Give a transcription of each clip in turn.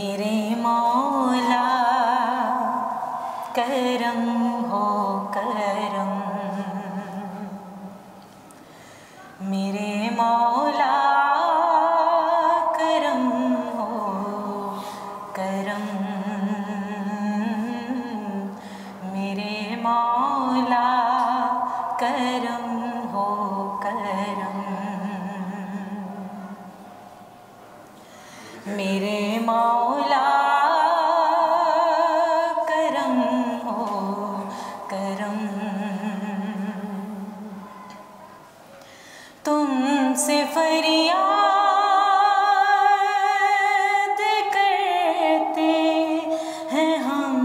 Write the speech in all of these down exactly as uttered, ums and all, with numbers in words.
मेरे मौला करम हो करम, मेरे मौला करम हो करम, मेरे मौला करम हो करम, मेरे मौला करम हो करम। तुमसे फरियाद करते हैं हम,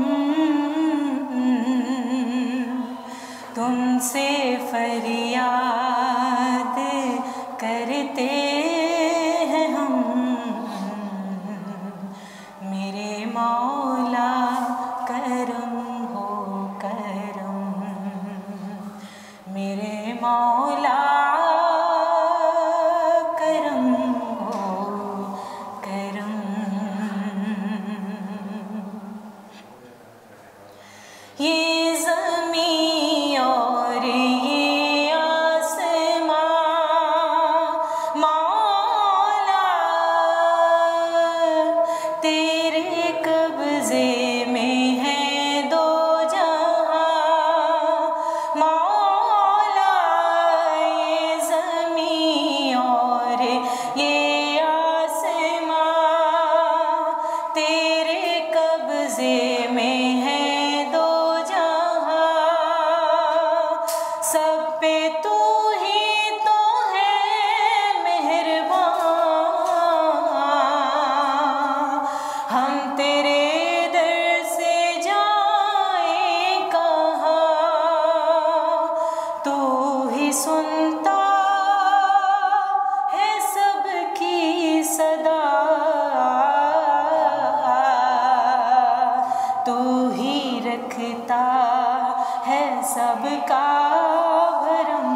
तुमसे फरियाद करते हैं हम, मेरे मौला करम हो करम, मेरे मौला करम हो करम। ये ज़मीं और ये आसमां मौला तेरे कब्जे में है, दो जहां मौला। ये ज़मीं और ये आसमां तेरे कब्जे में है, दो जहां सब पे तू ही तो है मेहरबान। हम तेरे दर से जाए कहाँ, तू ही सुनता है सबकी सदा, तू ही रखता है सबका भरम।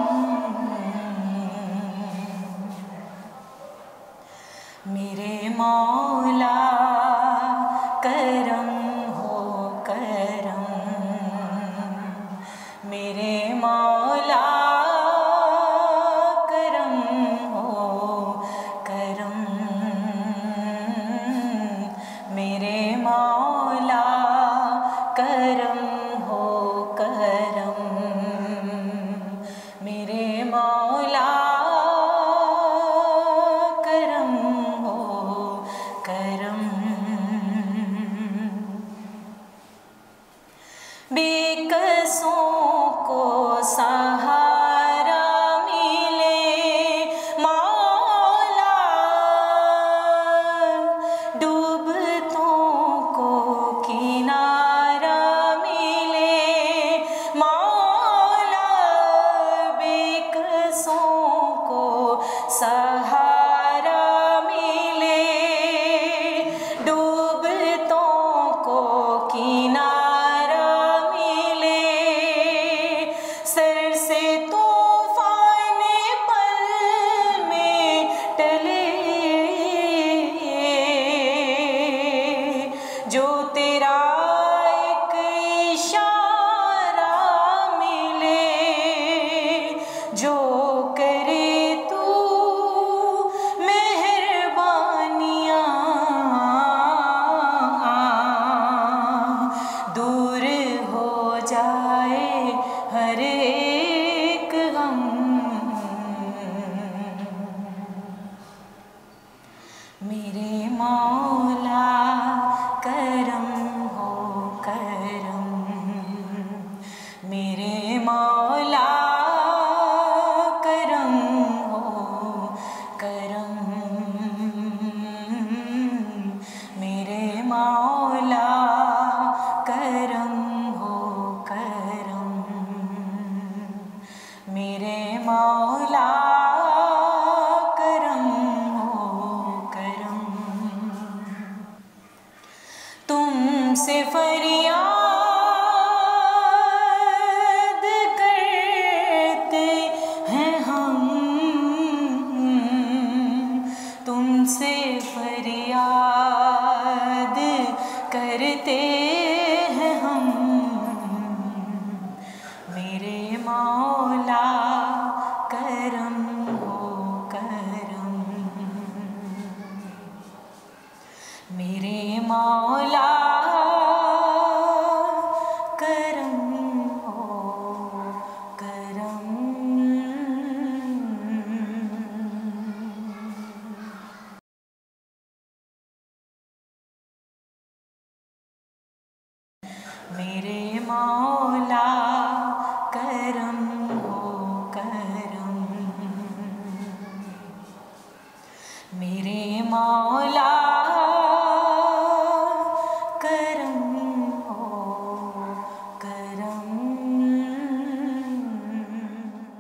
मेरे मौला करम हो करम, मेरे मौला करम हो करम, मेरे मौला करम हो करम, मेरे मौला करम हो करम। बेकसों को सहारा मिले मौला, डूबतों को किनारा मिले मौला, बेकसों को सहारा मिले डूबतों को किनारा हर एक गम। मेरे मौला करम हो करम, मेरे मौला करम हो करम, मेरे मौला करम हो करम, मेरे मौला करम हो करम। तुमसे फरियाद करते हैं हम, तुमसे फरियाद करते हैं हम मेरे मौला करम हो करम, मेरे मौला करम हो करम। मेरे मौला करम हो करम, मेरे मौला